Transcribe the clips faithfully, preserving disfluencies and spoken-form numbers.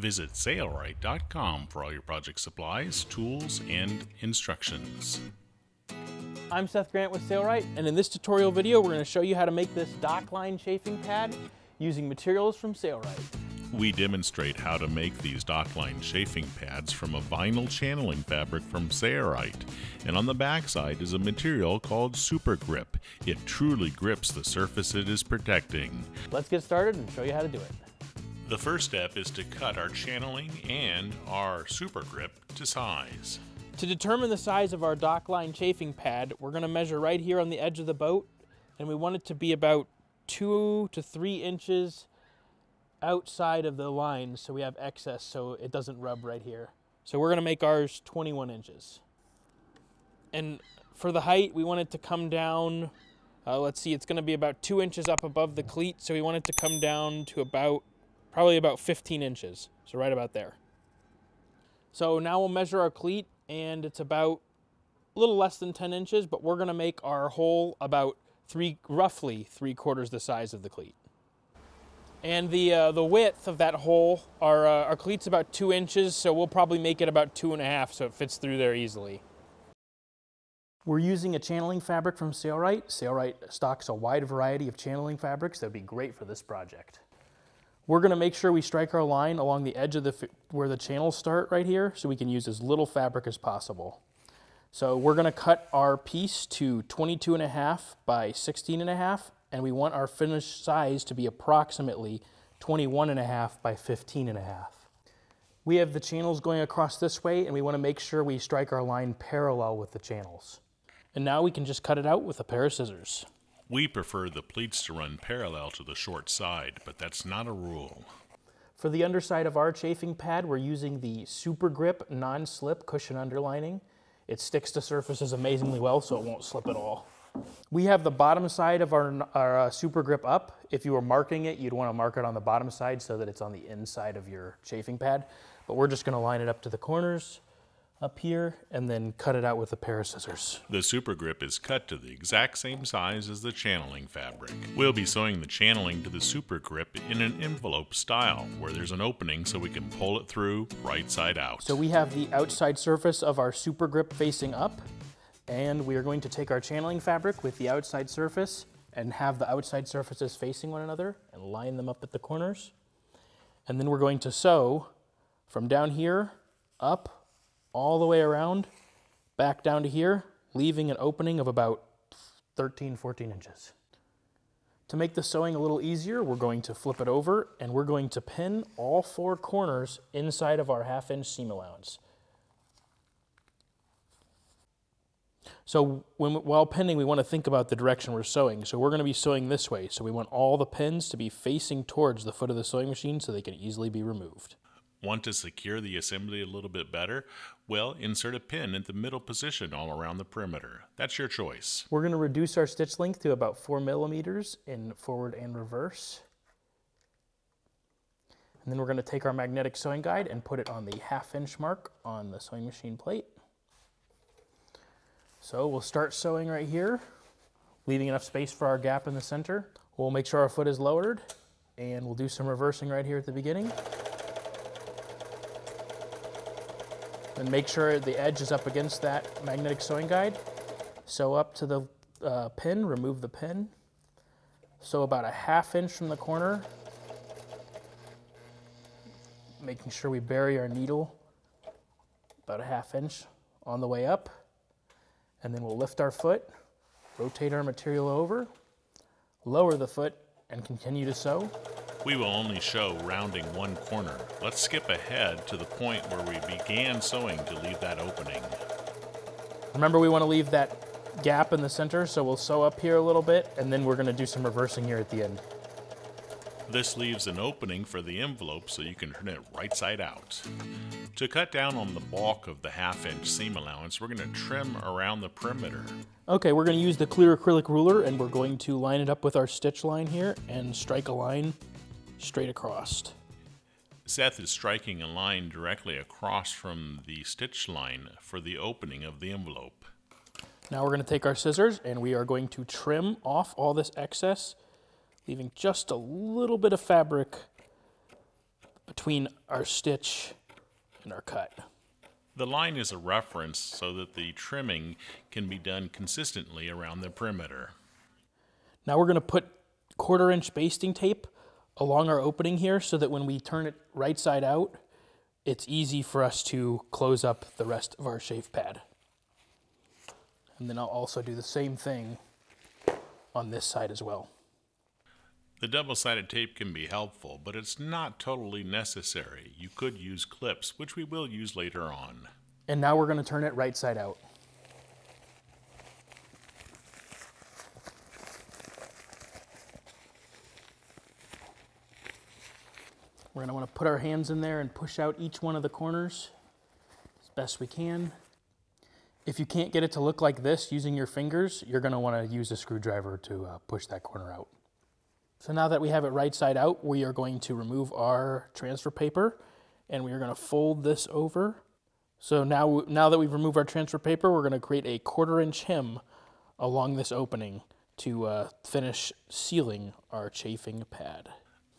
Visit Sailrite dot com for all your project supplies, tools, and instructions. I'm Seth Grant with Sailrite, and in this tutorial video, we're going to show you how to make this dock line chafing pad using materials from Sailrite. We demonstrate how to make these dock line chafing pads from a vinyl channeling fabric from Sailrite. And on the backside is a material called Super Grip. It truly grips the surface it is protecting. Let's get started and show you how to do it. The first step is to cut our channeling and our Super Grip to size. To determine the size of our dock line chafing pad, we're going to measure right here on the edge of the boat, and we want it to be about two to three inches outside of the line, so we have excess so it doesn't rub right here. So we're going to make ours twenty-one inches. And for the height, we want it to come down, uh, let's see, it's going to be about two inches up above the cleat, so we want it to come down to about, probably about fifteen inches, so right about there. So now we'll measure our cleat, and it's about a little less than ten inches, but we're going to make our hole about three, roughly three quarters the size of the cleat. And the, uh, the width of that hole, our, uh, our cleat's about two inches, so we'll probably make it about two and a half so it fits through there easily. We're using a channeling fabric from Sailrite. Sailrite stocks a wide variety of channeling fabrics that would be great for this project. We're going to make sure we strike our line along the edge of the where the channels start right here so we can use as little fabric as possible. So we're going to cut our piece to twenty-two and a half by sixteen and a half. And we want our finished size to be approximately twenty-one and a half by fifteen and a half. We have the channels going across this way, and we want to make sure we strike our line parallel with the channels. And now we can just cut it out with a pair of scissors. We prefer the pleats to run parallel to the short side, but that's not a rule. For the underside of our chafing pad, we're using the Super Grip non-slip cushion underlining. It sticks to surfaces amazingly well, so it won't slip at all. We have the bottom side of our, our uh, Super Grip up. If you were marking it, you'd want to mark it on the bottom side so that it's on the inside of your chafing pad. But we're just going to line it up to the corners up here and then cut it out with a pair of scissors. The Super Grip is cut to the exact same size as the channeling fabric. We'll be sewing the channeling to the Super Grip in an envelope style where there's an opening so we can pull it through right side out. So we have the outside surface of our Super Grip facing up. And we are going to take our channeling fabric with the outside surface and have the outside surfaces facing one another and line them up at the corners. And then we're going to sew from down here up all the way around back down to here, leaving an opening of about thirteen, fourteen inches. To make the sewing a little easier, we're going to flip it over and we're going to pin all four corners inside of our half inch seam allowance. So when, while pinning, we want to think about the direction we're sewing. So we're going to be sewing this way. So we want all the pins to be facing towards the foot of the sewing machine so they can easily be removed. Want to secure the assembly a little bit better? Well, insert a pin at the middle position all around the perimeter. That's your choice. We're going to reduce our stitch length to about four millimeters in forward and reverse. And then we're going to take our magnetic sewing guide and put it on the half inch mark on the sewing machine plate. So we'll start sewing right here, leaving enough space for our gap in the center. We'll make sure our foot is lowered, and we'll do some reversing right here at the beginning. Then make sure the edge is up against that magnetic sewing guide. Sew up to the uh, pin, remove the pin. Sew about a half inch from the corner, making sure we bury our needle about a half inch on the way up. And then we'll lift our foot, rotate our material over, lower the foot, and continue to sew. We will only show rounding one corner. Let's skip ahead to the point where we began sewing to leave that opening. Remember, we want to leave that gap in the center, so we'll sew up here a little bit, and then we're going to do some reversing here at the end. This leaves an opening for the envelope so you can turn it right side out. To cut down on the bulk of the half inch seam allowance, we're going to trim around the perimeter. Okay, we're going to use the clear acrylic ruler and we're going to line it up with our stitch line here and strike a line straight across. Seth is striking a line directly across from the stitch line for the opening of the envelope. Now we're going to take our scissors and we are going to trim off all this excess, leaving just a little bit of fabric between our stitch and our cut. The line is a reference so that the trimming can be done consistently around the perimeter. Now we're going to put quarter inch basting tape along our opening here so that when we turn it right side out, it's easy for us to close up the rest of our shave pad. And then I'll also do the same thing on this side as well. The double-sided tape can be helpful, but it's not totally necessary. You could use clips, which we will use later on. And now we're going to turn it right side out. We're going to want to put our hands in there and push out each one of the corners as best we can. If you can't get it to look like this using your fingers, you're going to want to use a screwdriver to uh, push that corner out. So now that we have it right side out, we are going to remove our transfer paper and we are going to fold this over. So now, now that we've removed our transfer paper, we're going to create a quarter inch hem along this opening to uh, finish sealing our chafing pad.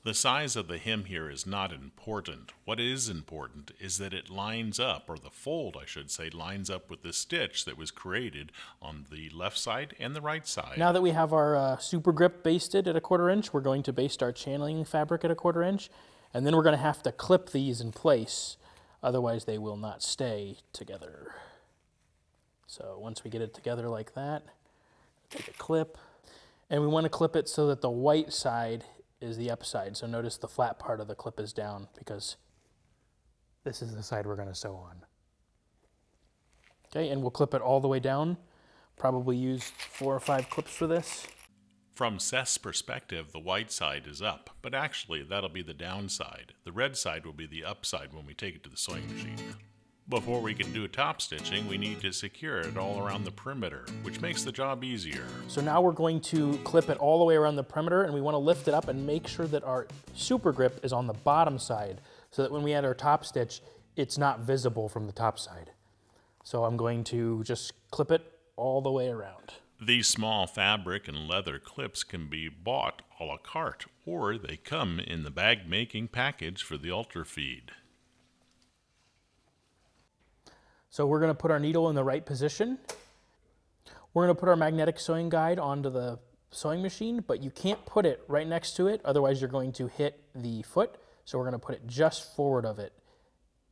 The size of the hem here is not important. What is important is that it lines up, or the fold I should say, lines up with the stitch that was created on the left side and the right side. Now that we have our uh, Super Grip basted at a quarter inch, we're going to baste our channeling fabric at a quarter inch, and then we're going to have to clip these in place, otherwise they will not stay together. So once we get it together like that, take a clip, and we want to clip it so that the white side is the upside. So notice the flat part of the clip is down because this is the side we're going to sew on. Okay, and we'll clip it all the way down. Probably use four or five clips for this. From Seth's perspective, the white side is up, but actually that'll be the downside. The red side will be the upside when we take it to the sewing machine. Before we can do top stitching, we need to secure it all around the perimeter, which makes the job easier. So now we're going to clip it all the way around the perimeter, and we want to lift it up and make sure that our Super Grip is on the bottom side so that when we add our top stitch, it's not visible from the top side. So I'm going to just clip it all the way around. These small fabric and leather clips can be bought a la carte, or they come in the bag making package for the Ultrafeed. So we're going to put our needle in the right position. We're going to put our magnetic sewing guide onto the sewing machine, but you can't put it right next to it, otherwise you're going to hit the foot. So we're going to put it just forward of it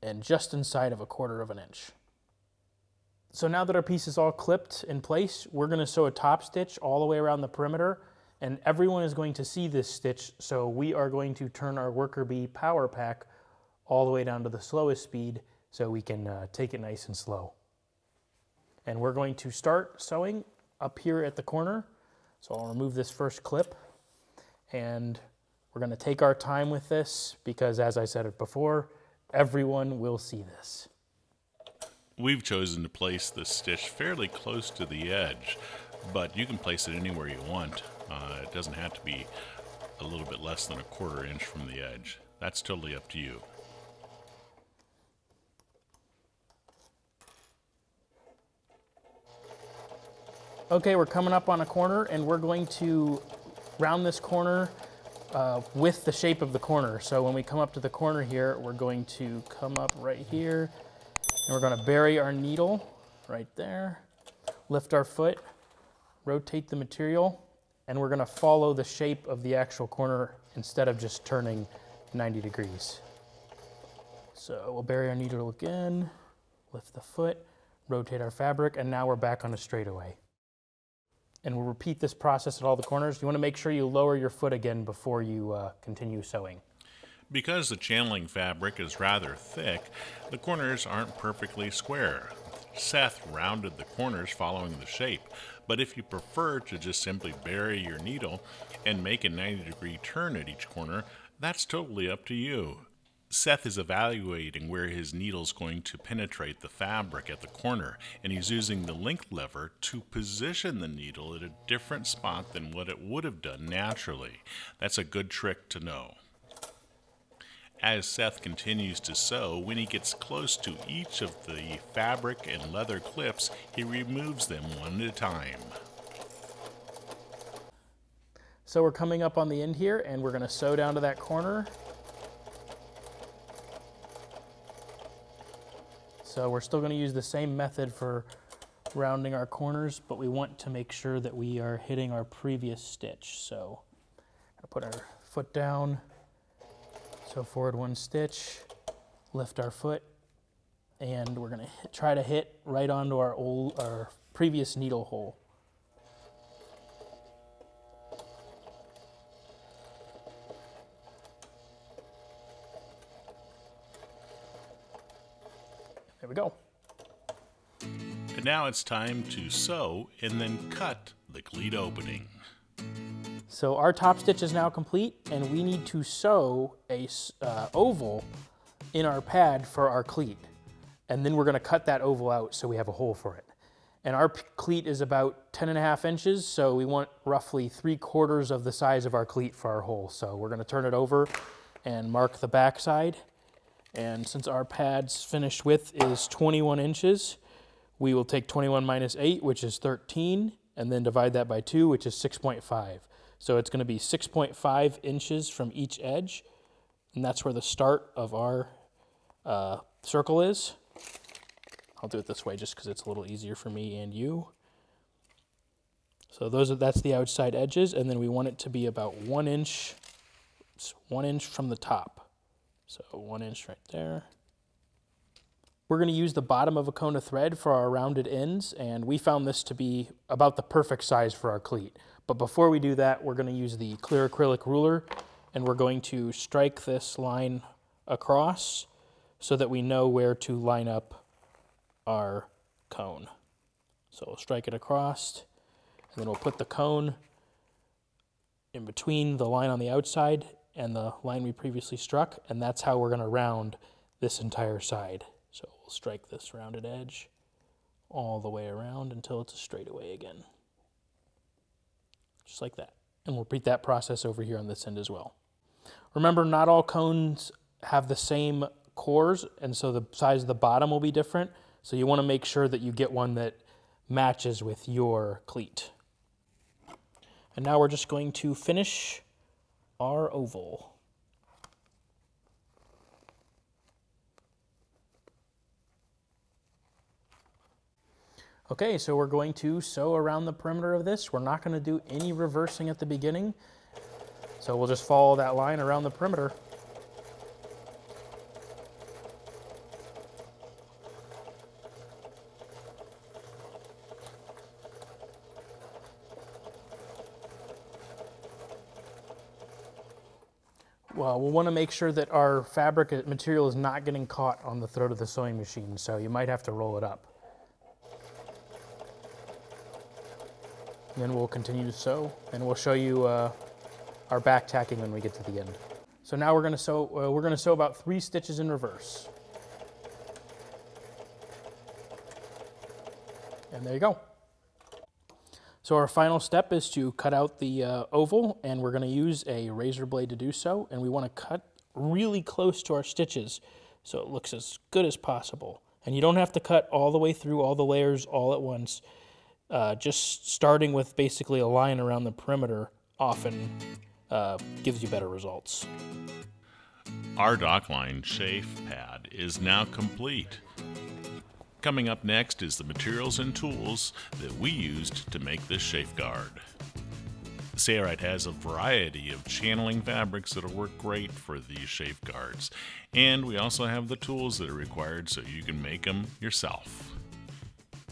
and just inside of a quarter of an inch. So now that our piece is all clipped in place, we're going to sew a top stitch all the way around the perimeter, and everyone is going to see this stitch, so we are going to turn our Worker Bee power pack all the way down to the slowest speed so we can uh, take it nice and slow. And we're going to start sewing up here at the corner. So I'll remove this first clip, and we're going to take our time with this because, as I said it before, everyone will see this. We've chosen to place this stitch fairly close to the edge, but you can place it anywhere you want. Uh, it doesn't have to be a little bit less than a quarter inch from the edge. That's totally up to you. Okay, we're coming up on a corner, and we're going to round this corner uh, with the shape of the corner. So when we come up to the corner here, we're going to come up right here, and we're going to bury our needle right there, lift our foot, rotate the material, and we're going to follow the shape of the actual corner instead of just turning ninety degrees. So we'll bury our needle again, lift the foot, rotate our fabric, and now we're back on a straightaway. And we'll repeat this process at all the corners. You want to make sure you lower your foot again before you uh, continue sewing. Because the channeling fabric is rather thick, the corners aren't perfectly square. Seth rounded the corners following the shape, but if you prefer to just simply bury your needle and make a ninety degree turn at each corner, that's totally up to you. Seth is evaluating where his needle's going to penetrate the fabric at the corner, and he's using the link lever to position the needle at a different spot than what it would have done naturally. That's a good trick to know. As Seth continues to sew, when he gets close to each of the fabric and leather clips, he removes them one at a time. So we're coming up on the end here, and we're going to sew down to that corner. So we're still going to use the same method for rounding our corners, but we want to make sure that we are hitting our previous stitch. So I'll put our foot down, so forward one stitch, lift our foot, and we're going to try to hit right onto our old, our previous needle hole. There we go. And now it's time to sew and then cut the pleat opening. So our top stitch is now complete, and we need to sew a uh, oval in our pad for our cleat. And then we're gonna cut that oval out so we have a hole for it. And our cleat is about ten and a half inches, so we want roughly three quarters of the size of our cleat for our hole. So we're gonna turn it over and mark the back side. And since our pad's finished width is twenty-one inches, we will take twenty-one minus eight, which is thirteen, and then divide that by two, which is six point five. So it's gonna be six point five inches from each edge, and that's where the start of our uh, circle is. I'll do it this way just because it's a little easier for me and you. So those are, that's the outside edges, and then we want it to be about one inch, one inch from the top. So one inch right there. We're going to use the bottom of a cone of thread for our rounded ends, and we found this to be about the perfect size for our cleat. But before we do that, we're going to use the clear acrylic ruler, and we're going to strike this line across so that we know where to line up our cone. So we'll strike it across, and then we'll put the cone in between the line on the outside and the line we previously struck, and that's how we're going to round this entire side. So we'll strike this rounded edge all the way around until it's a straightaway again. Just like that. And we'll repeat that process over here on this end as well. Remember, not all cones have the same cores, and so the size of the bottom will be different. So you want to make sure that you get one that matches with your cleat. And now we're just going to finish our oval. Okay, so we're going to sew around the perimeter of this. We're not going to do any reversing at the beginning. So we'll just follow that line around the perimeter. Well, we'll want to make sure that our fabric material is not getting caught on the throat of the sewing machine, so you might have to roll it up. Then we'll continue to sew, and we'll show you uh, our back tacking when we get to the end. So now we're going to sew. Uh, we're going to sew about three stitches in reverse, and there you go. So our final step is to cut out the uh, oval, and we're going to use a razor blade to do so. And we want to cut really close to our stitches, so it looks as good as possible. And you don't have to cut all the way through all the layers all at once. Uh, just starting with basically a line around the perimeter often uh, gives you better results. Our Docline chafe pad is now complete. Coming up next is the materials and tools that we used to make this chafe guard. Sailrite has a variety of channeling fabrics that will work great for these chafe guards, and we also have the tools that are required so you can make them yourself.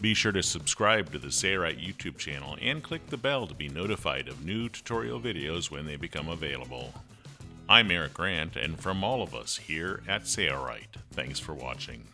Be sure to subscribe to the Sailrite YouTube channel and click the bell to be notified of new tutorial videos when they become available. I'm Eric Grant, and from all of us here at Sailrite, thanks for watching.